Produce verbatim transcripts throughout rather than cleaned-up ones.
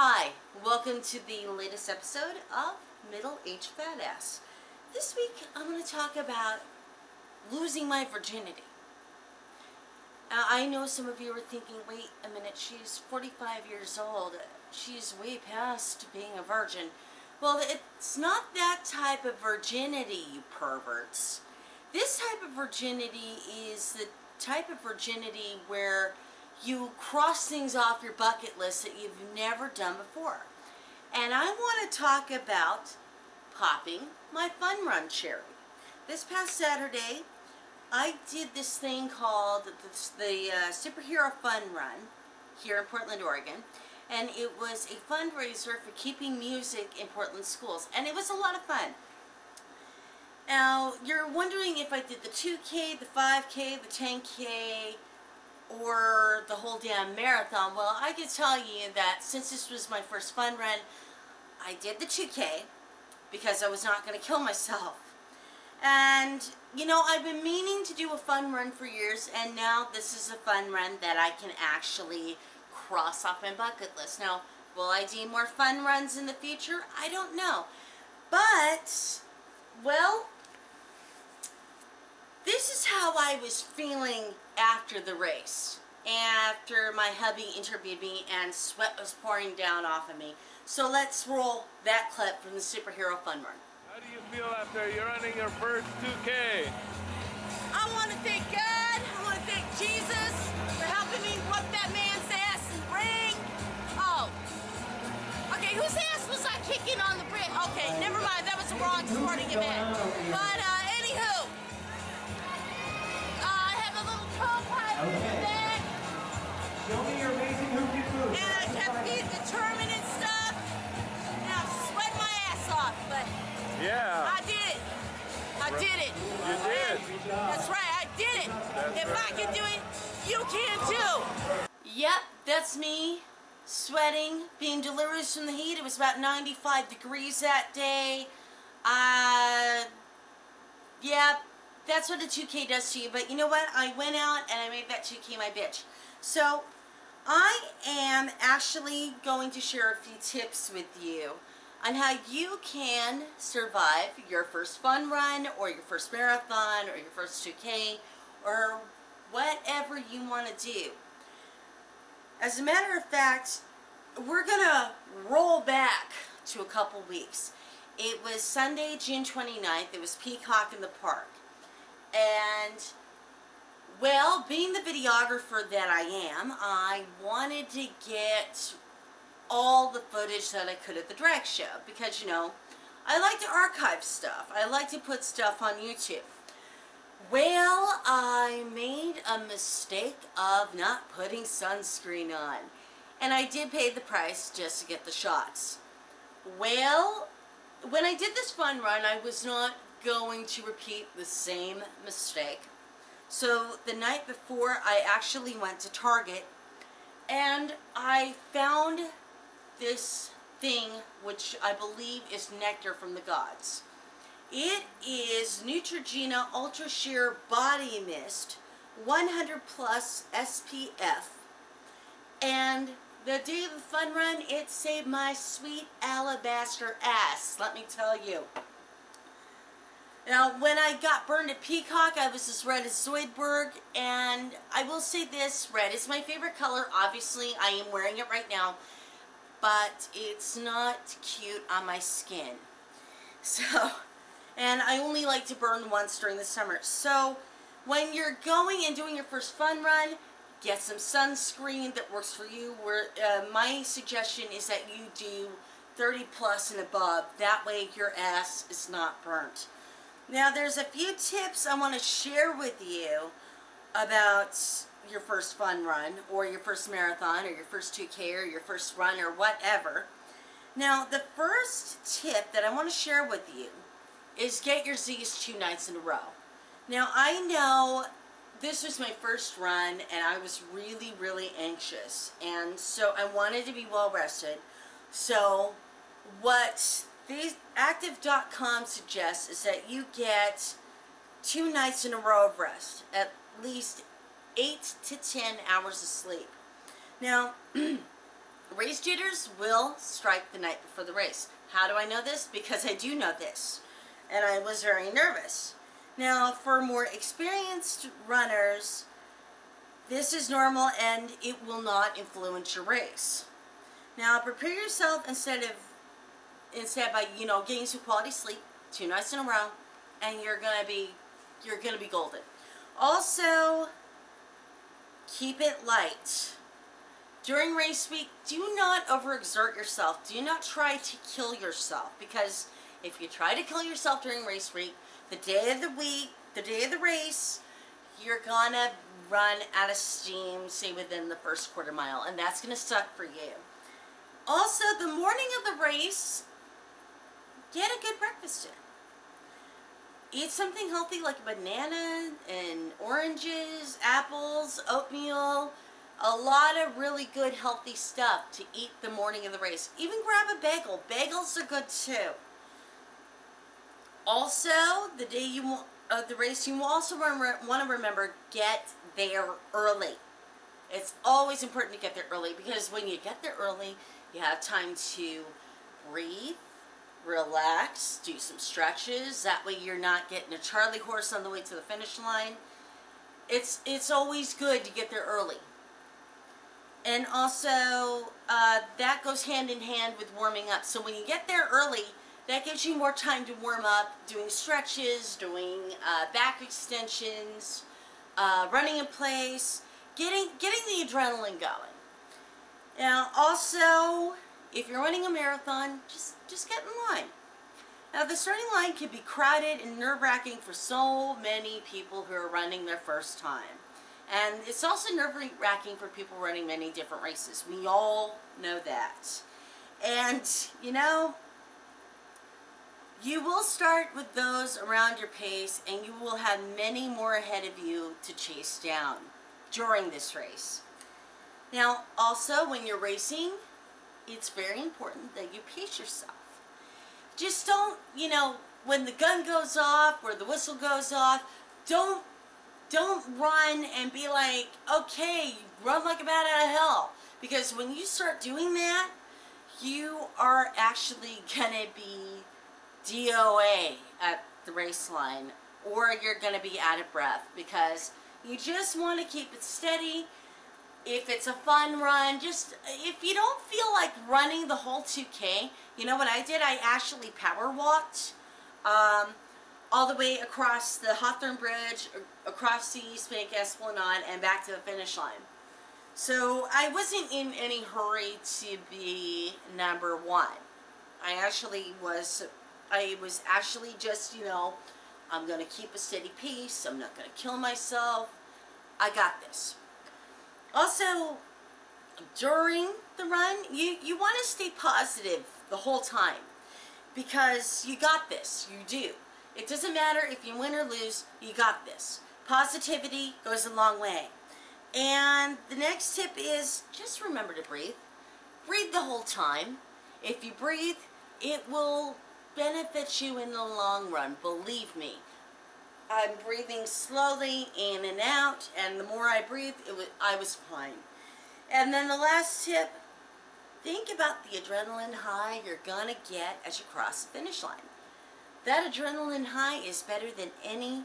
Hi, welcome to the latest episode of Middle-Aged Badass. This week I'm going to talk about losing my virginity. Now I know some of you are thinking, wait a minute, she's forty-five years old, she's way past being a virgin. Well, it's not that type of virginity, you perverts. This type of virginity is the type of virginity where you cross things off your bucket list that you've never done before. And I want to talk about popping my Fun Run cherry. This past Saturday, I did this thing called the, the uh, Superhero Fun Run here in Portland, Oregon. And it was a fundraiser for keeping music in Portland schools. And it was a lot of fun. Now, you're wondering if I did the two K, the five K, the ten K, or the whole damn marathon. Well, I can tell you that since this was my first fun run, I did the two K because I was not going to kill myself. And, you know, I've been meaning to do a fun run for years, and now this is a fun run that I can actually cross off my bucket list. Now, will I do more fun runs in the future? I don't know. But, well, this is how I was feeling after the race, after my hubby interviewed me and sweat was pouring down off of me. So let's roll that clip from the Superhero Fun Run. How do you feel after you're running your first two K? I want to thank God, I want to thank Jesus for helping me whoop that man's ass in the ring. Oh, okay, whose ass was I kicking on the bridge? Okay, never mind, that was the wrong sporting event. But uh, anywho, co-pilot in the back. Show me your amazing hoop you threw. And I kept being determined and stuff. And I sweat my ass off, but yeah, I did it. I did it. You did. That's right, I did it. That's if right. I can do it, you can too. Yep, that's me, sweating, being delirious from the heat. It was about ninety-five degrees that day. Uh, yep. Yeah, that's what a two K does to you, but you know what? I went out and I made that two K my bitch. So, I am actually going to share a few tips with you on how you can survive your first fun run or your first marathon or your first two K or whatever you want to do. As a matter of fact, we're going to roll back to a couple weeks. It was Sunday, June twenty-ninth. It was Peacock in the Park. And, well, being the videographer that I am, I wanted to get all the footage that I could of the drag show. Because, you know, I like to archive stuff. I like to put stuff on YouTube. Well, I made a mistake of not putting sunscreen on. And I did pay the price just to get the shots. Well, when I did this fun run, I was not going to repeat the same mistake. So the night before, I actually went to Target and I found this thing which I believe is nectar from the gods. It is Neutrogena Ultra Sheer Body Mist one hundred plus S P F, and the day of the fun run, it saved my sweet alabaster ass, let me tell you. Now, when I got burned at Peacock, I was as red as Zoidberg, and I will say this, red is my favorite color. Obviously, I am wearing it right now, but it's not cute on my skin. So, and I only like to burn once during the summer. So, when you're going and doing your first fun run, get some sunscreen that works for you. Where, uh, my suggestion is that you do thirty plus and above. That way, your ass is not burnt. Now, there's a few tips I want to share with you about your first fun run or your first marathon or your first two K or your first run or whatever. Now, the first tip that I want to share with you is get your Z's two nights in a row. Now, I know this was my first run and I was really, really anxious. And so I wanted to be well rested. So what active dot com suggests is that you get two nights in a row of rest, at least eight to ten hours of sleep. Now, Race jitters will strike the night before the race. How do I know this? Because I do know this. And I was very nervous. Now, for more experienced runners, this is normal and it will not influence your race. Now, prepare yourself instead of instead by, you know, getting some quality sleep two nights in a row, and you're gonna be you're gonna be golden. Also, keep it light. During race week, do not overexert yourself. Do not try to kill yourself, because if you try to kill yourself during race week, the day of the week, the day of the race, you're gonna run out of steam, say within the first quarter mile, and that's gonna suck for you. Also, the morning of the race, get a good breakfast in. Eat something healthy like a banana and oranges, apples, oatmeal, a lot of really good healthy stuff to eat the morning of the race. Even grab a bagel. Bagels are good too. Also, the day you of uh, the race, you will also want to remember, get there early. It's always important to get there early, because when you get there early, you have time to breathe, relax, do some stretches. That way you're not getting a Charlie horse on the way to the finish line. It's it's always good to get there early. And also, uh, that goes hand in hand with warming up. So when you get there early, that gives you more time to warm up, doing stretches, doing uh, back extensions, uh, running in place, getting, getting the adrenaline going. Now also, if you're running a marathon, just, just get in line. Now the starting line can be crowded and nerve-wracking for so many people who are running their first time. And it's also nerve-wracking for people running many different races. We all know that. And, you know, you will start with those around your pace, and you will have many more ahead of you to chase down during this race. Now, also, when you're racing, it's very important that you pace yourself. Just don't, you know, when the gun goes off or the whistle goes off, don't don't run and be like, okay, run like a bat out of hell. Because when you start doing that, you are actually going to be D O A at the race line, or you're going to be out of breath, because you just want to keep it steady. If it's a fun run, just if you don't feel like running the whole two K, you know what I did? I actually power walked um, all the way across the Hawthorne Bridge, across the East Bank Esplanade, and back to the finish line. So I wasn't in any hurry to be number one. I actually was. I was actually just, you know, I'm going to keep a steady pace. I'm not going to kill myself. I got this. Also, during the run, you, you want to stay positive the whole time, because you got this. You do. It doesn't matter if you win or lose. You got this. Positivity goes a long way. And the next tip is just remember to breathe. Breathe the whole time. If you breathe, it will benefits you in the long run, believe me. I'm breathing slowly in and out, and the more I breathe, it was, I was fine. And then the last tip, think about the adrenaline high you're gonna get as you cross the finish line. That adrenaline high is better than any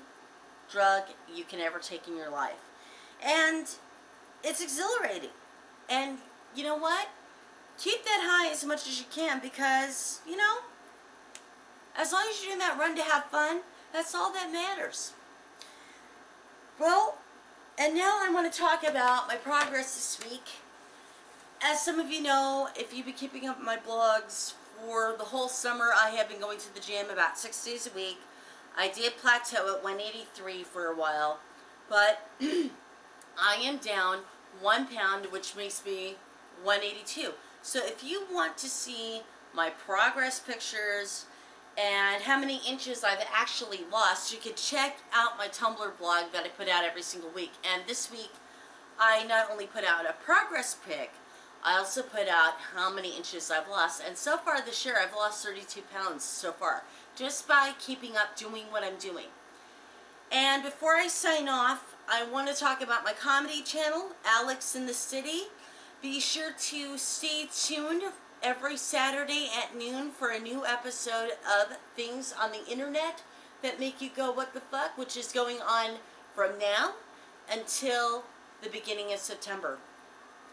drug you can ever take in your life. And it's exhilarating. And you know what? Keep that high as much as you can, because, you know, as long as you're doing that run to have fun, that's all that matters. Well, and now I want to talk about my progress this week. As some of you know, if you've been keeping up my blogs for the whole summer, I have been going to the gym about six days a week. I did plateau at one eighty-three for a while, but I am down one pound, which makes me one eighty-two. So if you want to see my progress pictures and how many inches I've actually lost, you can check out my Tumblr blog that I put out every single week. And this week, I not only put out a progress pic, I also put out how many inches I've lost. And so far this year, I've lost thirty-two pounds so far, just by keeping up doing what I'm doing. And before I sign off, I want to talk about my comedy channel, Alex in the City. Be sure to stay tuned every Saturday at noon for a new episode of Things on the Internet that make you go, what the fuck, which is going on from now until the beginning of September.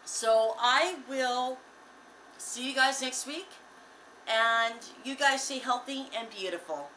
So I will see you guys next week, and you guys stay healthy and beautiful.